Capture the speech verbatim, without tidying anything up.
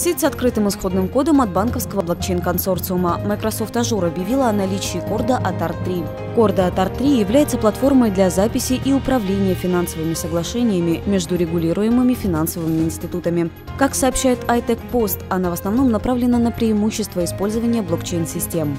Сеть с открытым исходным кодом от банковского блокчейн-консорциума Microsoft Azure объявила о наличии Corda от ар три. Corda от ар три является платформой для записи и управления финансовыми соглашениями между регулируемыми финансовыми институтами. Как сообщает iTechPost, она в основном направлена на преимущества использования блокчейн-систем.